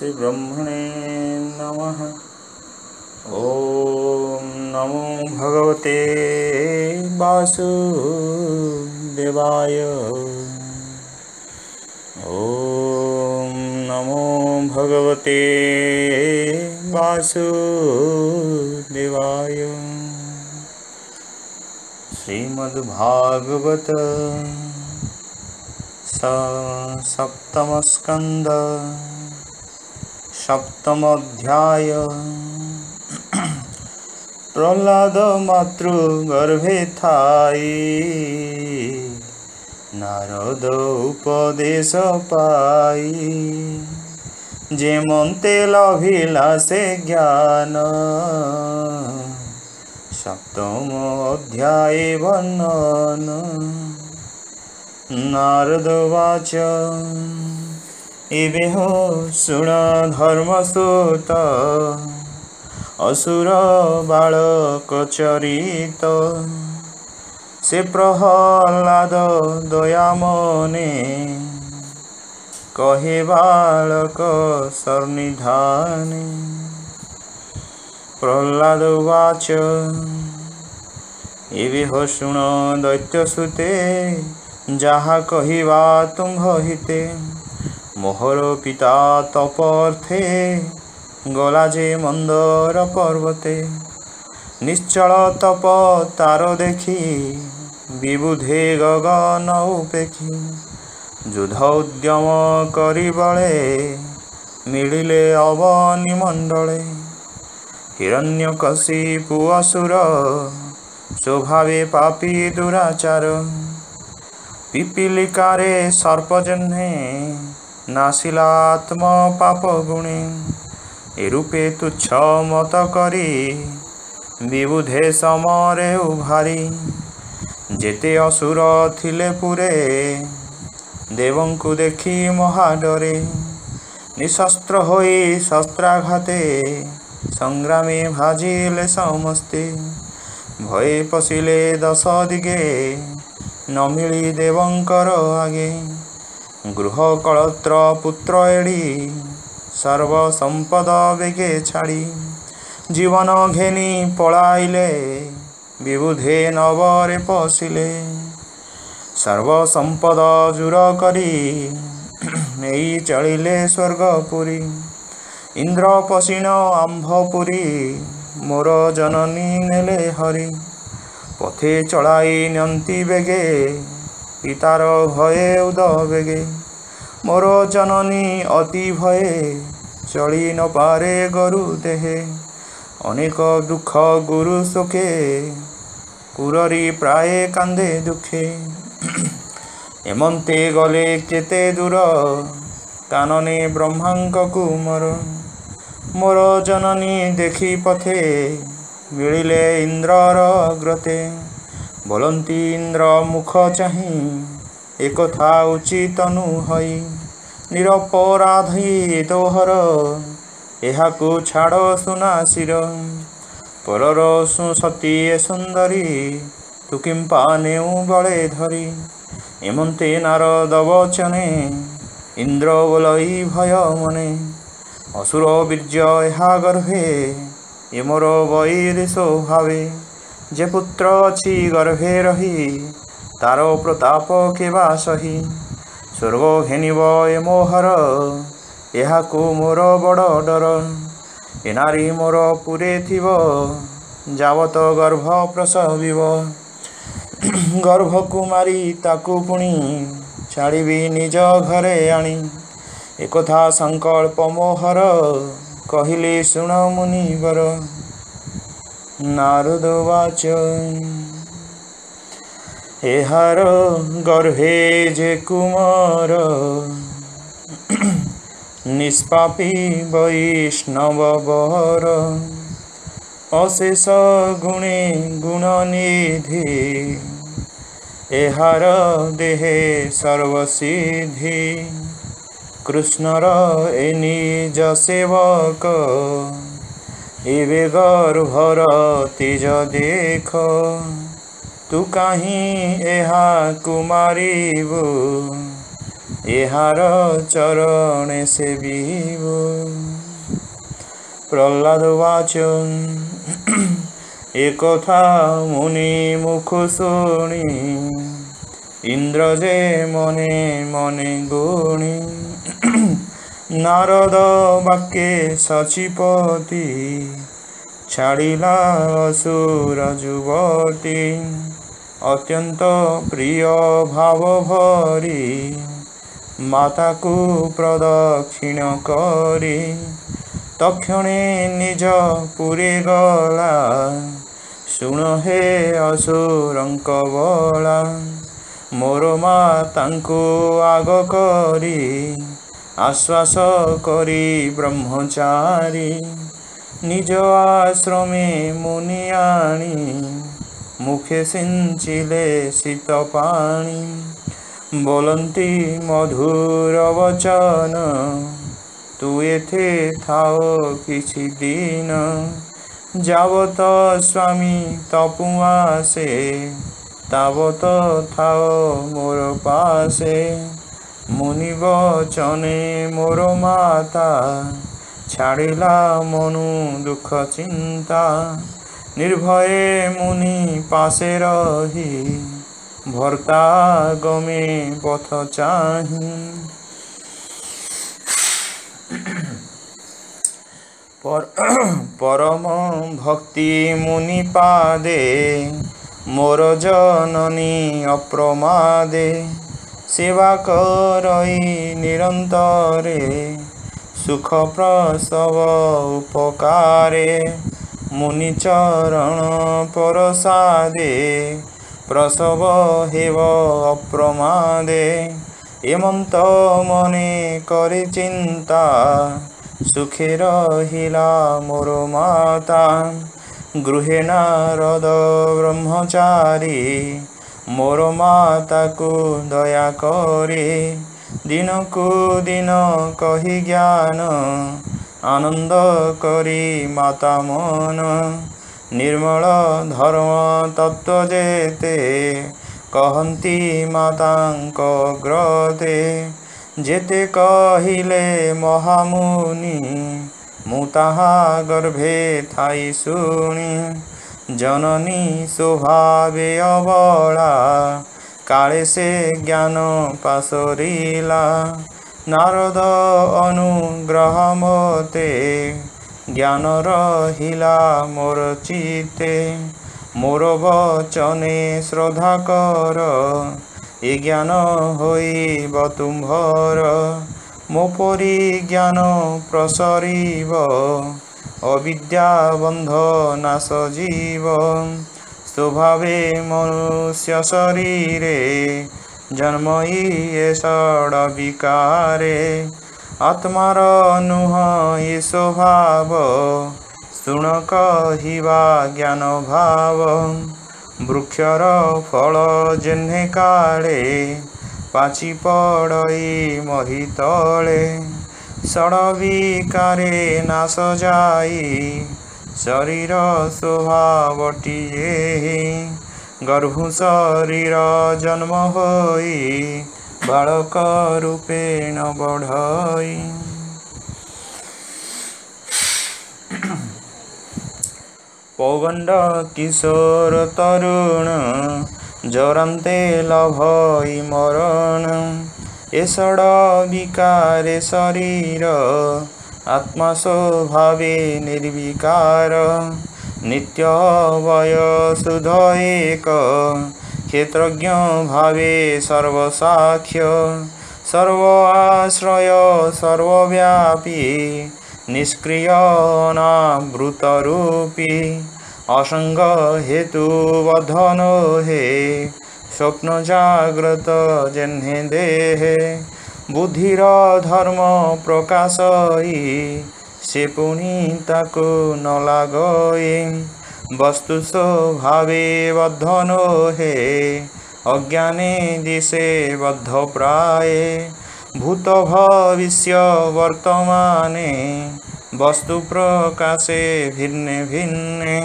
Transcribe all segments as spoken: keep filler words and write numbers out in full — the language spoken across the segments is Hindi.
श्री ब्रह्मणे नमः। ओम नमो भगवते वासुदेवाय। ओम नमो भगवते वासुदेवाय। श्रीमद्भागवत सप्तम स्कंद सप्तम अध्याय। प्रहलाद मातृ गर्भे थाई नारद उपदेश पाई। जे मन्ते लभिलासे ज्ञान सप्तम अध्याय वर्णन। नारद वाच एवेहो सुन धर्मसुत असुर बालक चरित। से प्रहलाद दयामने कहे बालक सन्निधाने। प्रहलाद वाच एवेहो सुन दैत्यसुते जहाँ कहिवा तुम हिते। मोहर पिता तपर्थे गलाजे मंदर पर्वते। निश्चल तप तार देखी विबुधे गगन उपेखी। युद्ध उद्यम करिबळे मिलिले अवनि मंडले। हिरण्यकशिपु असुर स्वभावे पापी दुराचार। पिपीलिकारे सर्पजन्हे नासिलात्म पाप गुणे। ए रूपे तुच्छ मत करी विबुधे समरे उभारी। जेते असुर थिले पुरे देवंकु देखी महाडरे। निशस्त्र होई शस्त्राघाते संग्रामे भाजिले समस्ते। भये पशिले दश दिगे न मिली देवंकर आगे। गृह कलत्र पुत्र एड़ी सर्व संपद बेगे छाड़ी। जीवन घेनी पलाइले विबुधे नवरे पशिले। सर्व संपद जुर करी नेई चलिले स्वर्गपुरी। इंद्र पशिण आम्भपुरी मोर जननी नेले हरि। पथे चढ़ाई नंती बेगे पितार भये उद बेगे। मोर जननी अति भये चली न पारे गरु देहे। अनेक दुख गुरु सुखे कुररी प्राय कांदे दुखे। एमंते गले केते दूर कानने ब्रह्मांक कुमर। मोर जननी देखी पथे मिलिले इंद्रर अग्रते। बोलती इंद्र मुख चाही एक था उचित नुहई। निरपराधी तोहर यहा को छाड़ सुनाशिर। परर सुसती सुंदरी तु किं पाने बड़े धरी। एमंते नारद वचने इंद्र बोलई भय मने। असुर बीर्ज यहा गर्भे ये मोर वैर स्वभावे। जे पुत्र अछि गर्भे रही तारो प्रताप केवा सही। स्वर्ग घेनिब ए मोहर यहा को मोर बड़ डर। ए नारी मोर पुरे थिव जावत गर्भ प्रसविव। गर्भ को मारी ताकू पुणी छाड़बी निज घरे आनी। एकथा संकल्प मोहर कहले सुन मुनिवर। नारद वाच एहार गर्भे जे कुमार निष्पापी वैष्णव वर। अशेष गुणे गुणनिधि एहार देहे सर्वसिद्धि। कृष्णर ए निज सेवक एवे गर्भर तेज देख। तू कहीं एहा कुमारीबू एहार चरणे सेविब। प्रह्लाद वाच एक कथा मुनि मुख शुणी इंद्र जे मने मने गुणी। नारद वाक्ये सचिपति छाड़िला असुर युवती। अत्यंत प्रिय भाव भरी माता को प्रदक्षिण करी। तक्षणे निज पुरे गला सुन हे असुरंक बला। मोर मातांको आग करी आश्वास करी ब्रह्मचारी। निज आश्रमे मुनि आनी मुखे सिंचिले शीत पाणी। बोलंती मधुर वचन तू एथे थाओ किछि दिन। जावत स्वामी तपुआसे तावत थाओ मोर पासे। मुनि वचने मोर माता छाड़िला मनु दुख चिंता। निर्भये मुनि पासे रही भर्ता गमे पथ चाही। पर, परम भक्ति मुनि पादे मोर जननी अप्रमादे। सेवा करई निरंतरे सुख प्रसव उपकारे। मुनि चरण परसादे प्रसव हेव अप्रमादे। एमंत मने करे चिंता सुखे रहिला मोर माता। गृहे नारद ब्रह्मचारी मोर माता को दया करे। दिनकु दिन कहि ज्ञान आनंद करी माता मन। निर्मल धर्म तत्व जेते कहंती मातांक ग्रते। जेते कहिले महामुनि मुताहा गर्भे थाई सुनी। जननी स्वभावे अबला काले से ज्ञान पासरीला। नारद अनुग्रह मते ज्ञान रहिला मोर चिते। मोर वचने श्रद्धा कर ए ज्ञान होइब तुम्हर। मो परि ज्ञान प्रसरीब अविद्या बंध नाश जीव। स्वभावे मनुष्य शरीरे जन्मई एषड विकारे। आत्मार नुह ये स्वभाव सुन कहिवा ज्ञान भाव। वृक्षर फल जेन्हे काले पाची पड़ई मही तले। सड़विकारे नाश जाई शरीर स्वभावटी। गर्भु शरीर जन्म होई बालक रूपेण बढ़ई। पौगंड किशोर तरुण जरंते लभई मरण। एषड विकारे शरीर आत्मा स्वभावे निर्विकार। नित्य वय सुध एक क्षेत्रज्ञ भावे सर्वसाक्ष्य। सर्व आश्रय सर्वव्यापी निष्क्रिय अनावृत रूपी। असंग हेतु बधन हे स्वप्न जाग्रत जेन्हे देहे। बुद्धिर धर्म प्रकाशई से पुनि ताको न लागई। वस्तु स्वभावे बद्धन हे अज्ञाने दिशे बद्ध प्राये। भूत भविष्य वर्तमाने वस्तु प्रकाशे भिन्ने भिन्ने।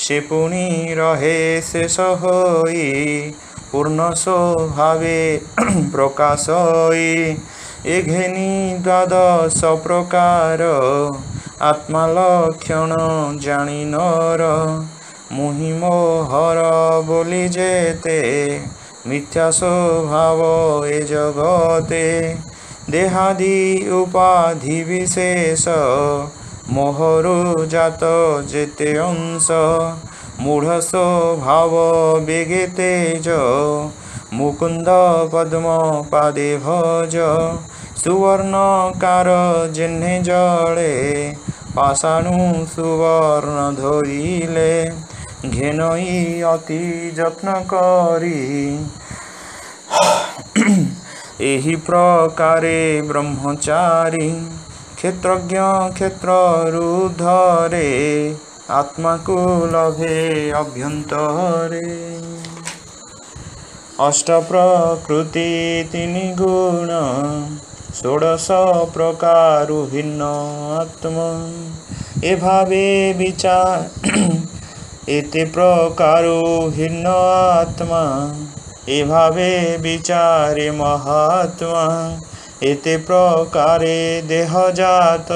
से पुनि रहे शेष होई पूर्ण सोहावे प्रकाश ए घेनी द्वादश प्रकार आत्मा लक्षण जानी नर मुहि मोहर बोली जेते मिथ्या स्वभाव ए जगते देहादि उपाधि विशेष मोहरु जात जेते अंश मूढ़ स्वभाव बेगे तेज मुकुंद पद्म पादे भज सुवर्णकार जिन्हे जड़े पाषाणु सुवर्ण धोइले घेनई अति जत्न करी एही प्रकारे ब्रह्मचारी क्षेत्रज्ञ क्षेत्र रुधरे आत्मा को लभे अभ्यंतरे। अष्ट प्रकृति तीन गुण षोडश प्रकार भिन्न आत्मा ए भावे विचार एते प्रकार भिन्न आत्मा ए भावे विचारे महात्मा एते प्रकारे देह जात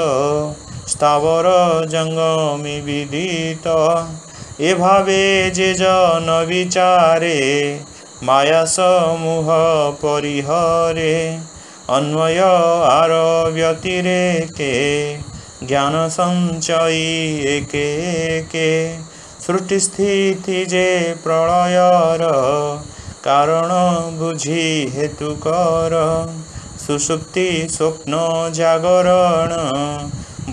स्थावर जंगमी विदित ए भावे जे जन विचारे माया समूह परिहरे अन्वय आर व्यतिरेके ज्ञान संचयी एके एके सृष्टि स्थिति जे प्रलयर कारण बुझी हेतु कर सुसुप्ति स्वप्न जागरण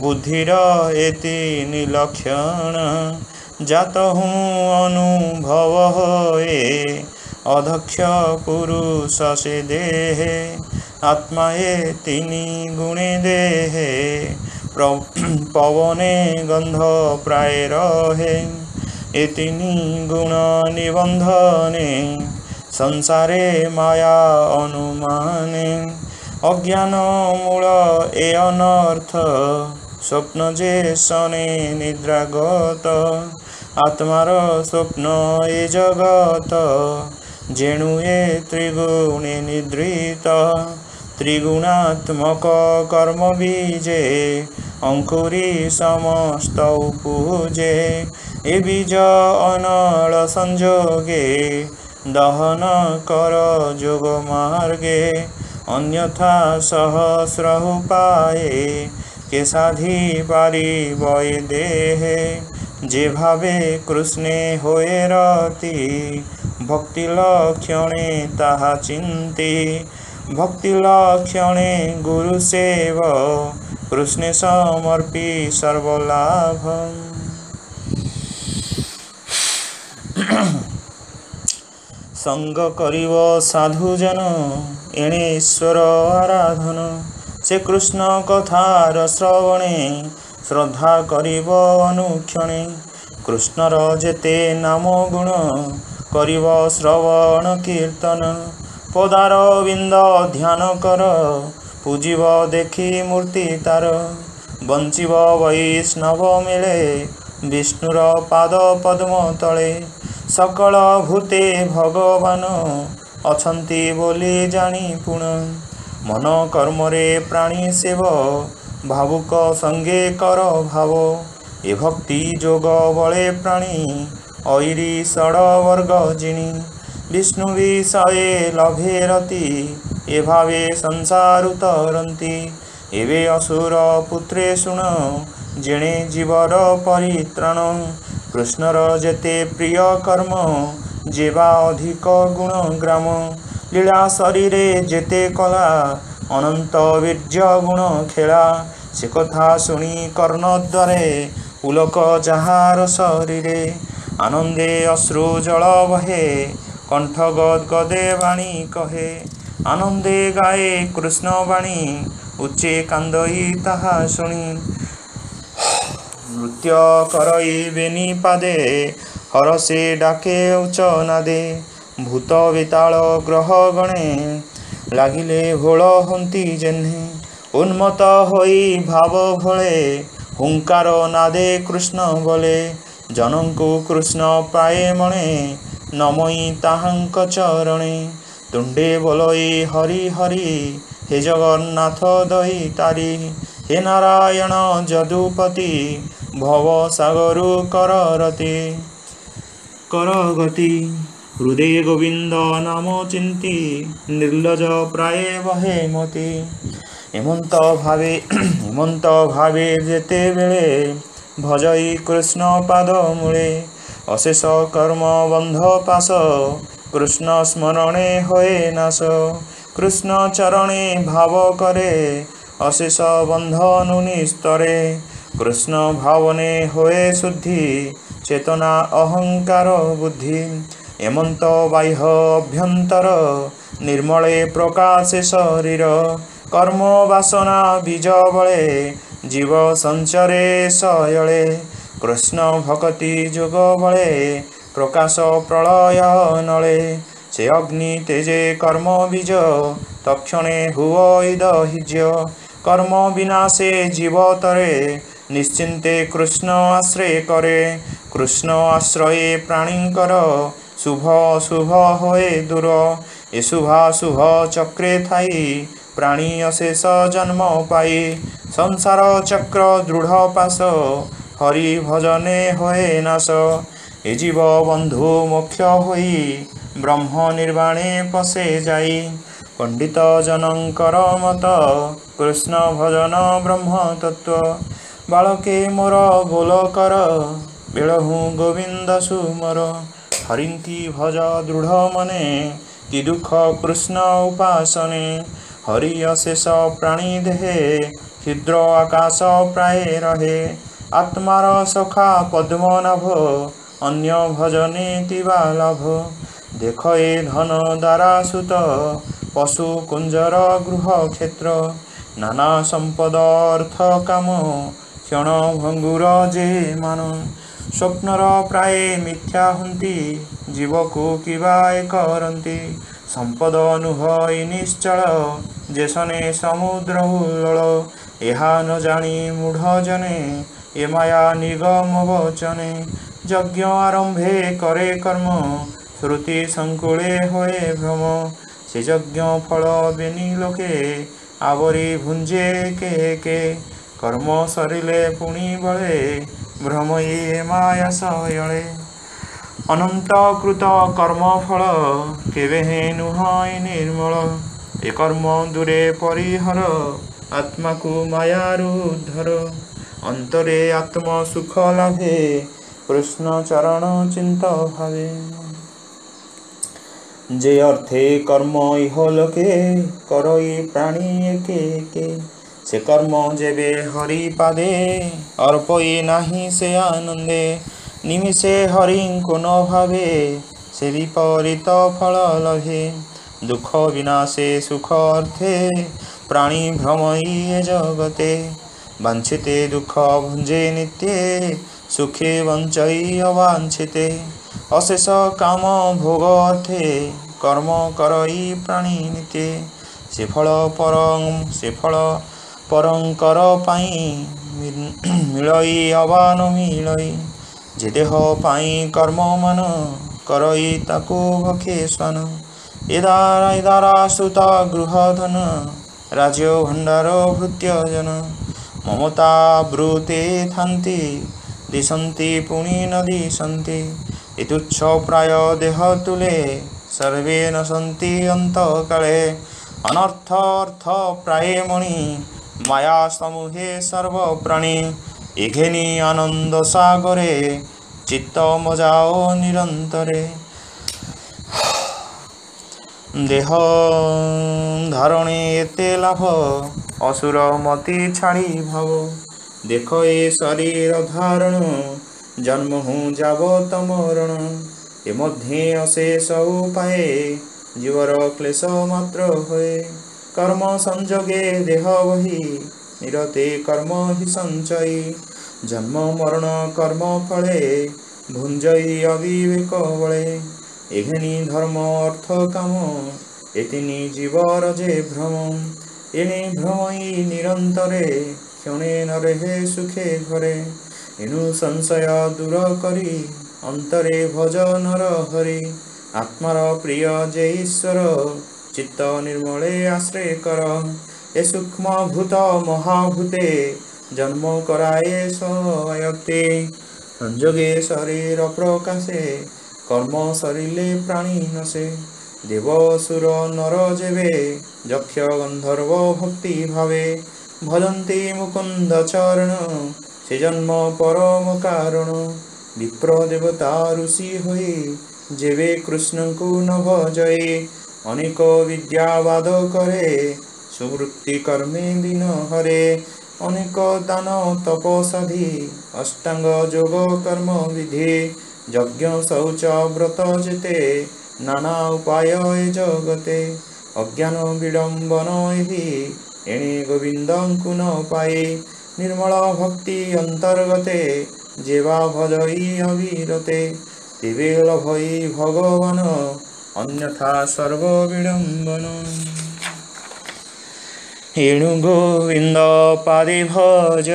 बुद्धिर एति निलक्षण जात हूँ अनुभव होए अध्यक्ष पुरुष से देहे आत्मा ये तिनी गुणे देहे पवने गंध प्राय रहे ये तिनी गुण निबंधने संसारे माया अनुमाने अज्ञान मूल ए अनर्थ स्वप्न जे सने निद्रागत आत्मार स्वप्न ए जगत जेणु ए त्रिगुणे निद्रित त्रिगुणात्मक कर्म बीजे अंकुरी समस्त उपजे ए बीज अनल संजोगे दहन कर जोग मार्गे अन्यथा सहस्र उपाये के साधी पारिब ए देहे जे भावे कृष्णे होए रति भक्ति लक्षणे ताहा चिंती भक्ति लक्षणे गुरु सेव कृष्णे समर्पी सर्वलाभ। संग करिव साधुजन एणे ईश्वर आराधन से कृष्ण कथार श्रवणे श्रद्धा करिव अनुक्षणे कृष्णर जेते नाम गुण करिव श्रवण कीर्तन पदार बिंद ध्यान कर पूजिव देखी मूर्ति तार वंचिव वैष्णव मिले विष्णुर पाद पद्म तले सकल भूते भगवान अछंती बोली जानी पुण मन कर्म रे प्राणी सेव भावुक संगे कर भाव ए भक्ति जोग बले प्राणी ऐरी षड़ वर्ग जिनी विष्णु विषय लभे रति ए भावे संसारु तरंती एवे असुर पुत्रे सुन जेणे जीवर परित्राण कृष्णर जेते प्रिय कर्म जेवा अधिक गुण ग्राम लीला शरीरे जेते कला अनंत वीर्य गुण खेला से कथा शुणी कर्ण द्वारे पुलक जहार शरीरे आनंदे अश्रु जल बहे कंठ गदगदे वाणी कहे आनंदे गाए कृष्ण वाणी उच्चे कांदई ताहा शुणी नृत्य करई बेनी पादे हरसे डाके उचनादे भूत बेताल ग्रह गणे लागिले भोल हंती जेन्हे उन्मत होई भाव भोले हुंकार नादे कृष्ण बोले जनंकु कृष्ण पाए मणे नमोई ताहंक चरणे तुंडे बोलोई हरि हरि हे जगन्नाथ दयितारी हे नारायण जदुपति भव सागरु कररति करगति हृदय गोविंद नाम चिंती निर्लज प्राय बहे मति हेमंत भावे हेमंत भावे जेते बेले भजई कृष्ण पाद मूले अशेष कर्म बंध पाश कृष्ण स्मरणे होए नाश कृष्ण चरणे भाव करे अशेष बंध नुनिस्तरे कृष्ण भावने होए शुद्धि चेतना अहंकार बुद्धि हेमंत बाह्य अभ्यंतर निर्मले प्रकाशे शरीर कर्म वासना बीज बले जीव संचरे सयले कृष्ण भक्ति जुग बले प्रकाश प्रलय नले से अग्नि तेजे कर्म बीज तक्षणे हुईद हिज कर्म विनाशे जीव तरे निश्चिंते कृष्ण आश्रय करे कृष्ण आश्रय प्राणीकर शुभ अशुभ होए दूर ए शुभाशुभ चक्रे थाई प्राणी अशेष जन्म पाई संसार चक्र दृढ़ पाश हरि भजने होए नाश ए जीव बंधु मोक्ष होई ब्रह्म निर्वाणे पशे जाई पंडित जनंकर मत कृष्ण भजन ब्रह्म तत्व बालके मोर गोल कर बेलहु गोविंद सुमर हरिंकी भज दृढ़ मने कि दुख कृष्ण उपासने हरि अशेष प्राणी देहे क्षुद्र आकाश प्राय रहे आत्मार सखा पद्मनाभ अन्य भजने तिवा लाभ देख ए धन द्वारा सुत पशु कुंजर गृह क्षेत्र नाना संपद अर्थ काम क्षण भंगुर जे मान स्वप्नर प्राय मिथ्या हंती जीव को किवाए करती संपद अनुभव निश्चल जेसने समुद्र उल्लल एहा न जानी मूढ़ जने ए माया निगम वचने यज्ञ आरंभे करे कर्म श्रुति संकुले होए भ्रम से यज्ञ फल बेनी लोके आवरी भुंजे के के कर्म सरिले पुणी बले भ्रम ये माया सयले अनंत कृत कर्म फल केवे नुहय निर्मल ए कर्म दूरे परिहर आत्मा को मायारु धर अंतरे आत्म सुख लाभे कृष्ण चरण चिंत भावे जे अर्थे कर्म इहलोके करई प्राणी एके एके से कर्म जेबे हरि पादे अर्पई नाही से आनंदे निमिषे हरि को न भावे से विपरीत फल लभे दुख विनाशे सुख अर्थे प्राणी भ्रमई जगते वांछिते दुख भुंजे नित्ये सुखे वंचई अवांछिते अशेष काम भोग अर्थे कर्म करई प्राणी नित्ये से फल परं से फल परं कर पाई मिलई अवान मिलई जे देह पाई कर्म मन करई ताकू भखे स्वान इदारा इदारा सुता गृह धन राज्य भंडार भृत्य जन ममता ब्रूते थांती दिशंती पुणी न दिशंती इतुच्छ प्राय देह तुले सर्वे न सन्ति अंत काले अनर्थ अर्थ प्राय मणि माया समूहे सर्व प्राणी एघेनी आनंद सागरे चित्त मजाओ निरंतरे देह धारणे एते लाभ असुर मति छाड़ी भाव देख ए शरीर धारण जन्म हूँ जाव तमरण ए मध्य अशेष उपाय जीवर क्लेश मात्र होए कर्म संजोगे देह वही निरते कर्म ही संचयी जन्म मरण कर्म फले भुंजई अविवेक बले एघेनी धर्म अर्थ काम एतिनी जीवर जे भ्रम एने भ्रमई निरंतरे क्षणे न रहे सुखे घरे एनु संशय दूर करी अंतरे भज नर हरि आत्मार प्रिय जे ईश्वर चित्त निर्मले आश्रय कर ए सूक्ष्म भूत महाभूते जन्म कराए स्वायत्ते संयोगे शरीर प्रकाशे कर्म सरिले प्राणी नसे देव सुर नर जेवे यक्ष गंधर्व भक्ति भावे भजन्ति मुकुंद चरण से जन्म परम कारण विप्र देवता ऋषि होई जेवे कृष्ण को न भजये अनेक विद्यावाद करे सुवृत्ति कर्मे दिन हरे अनेक दान तपसाधि अष्टांग योग कर्म विधि यज्ञ शौच व्रत जेते नाना उपाय जगते अज्ञान विडंबन एहि एणे गोविंद न पाए निर्मल भक्ति अंतर्गते जेवा भजई अविरते तेबे लभई भगवान अन्यथा सर्व विडंबन। एणु गोविंद पादे भज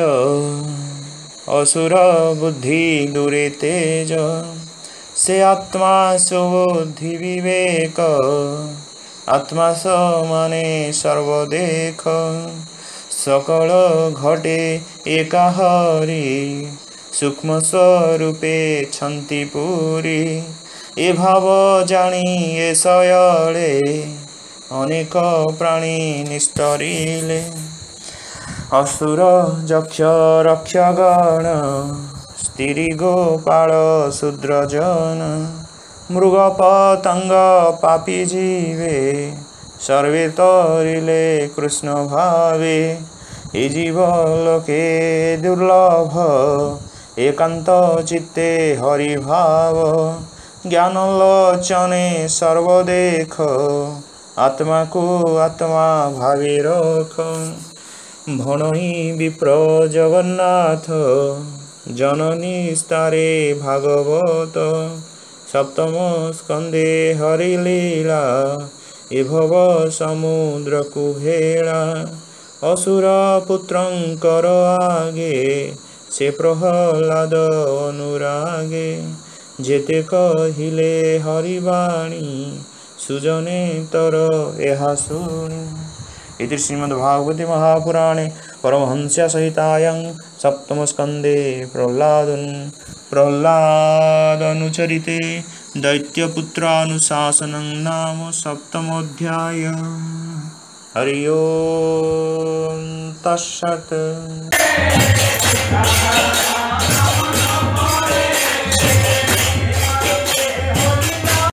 असुर बुद्धि दूरे तेज से आत्मा सुबुद्धि विवेक आत्मा समाने सर्व देख सकल घटे एका हरि सूक्ष्म स्वरूपे छंती पूरी ए भाव जानी ए सयले अनेक प्राणी निस्तरिले असुर यक्ष रक्षगण स्त्री गोपाल शूद्रजन मृग पतंग पापी जीवे सर्वे तरिले कृष्ण भावे ए जीव लोके दुर्लभ एकांत चित्ते हरि भाव ज्ञान लोचने सर्व देख आत्मा को आत्मा भावे रख भणई विप्र जगन्नाथ जननी स्तारे भागवत सप्तम स्कंदे हरिलीला ए भव समुद्र कुभेला असुर पुत्रं कर आगे से प्रहलाद अनुरागे जेते कहिले हरिवाणी सुजने तर एहा सुनि। इति श्रीमद्भागवते महापुराणे परमहंस्या सहितायां सप्तम स्कंदे प्रह्लादन् प्रह्लादनुचरिते दैत्यपुत्रानुशासनं नाम सप्तमोऽध्याय। हरि ओम् तत्सत्।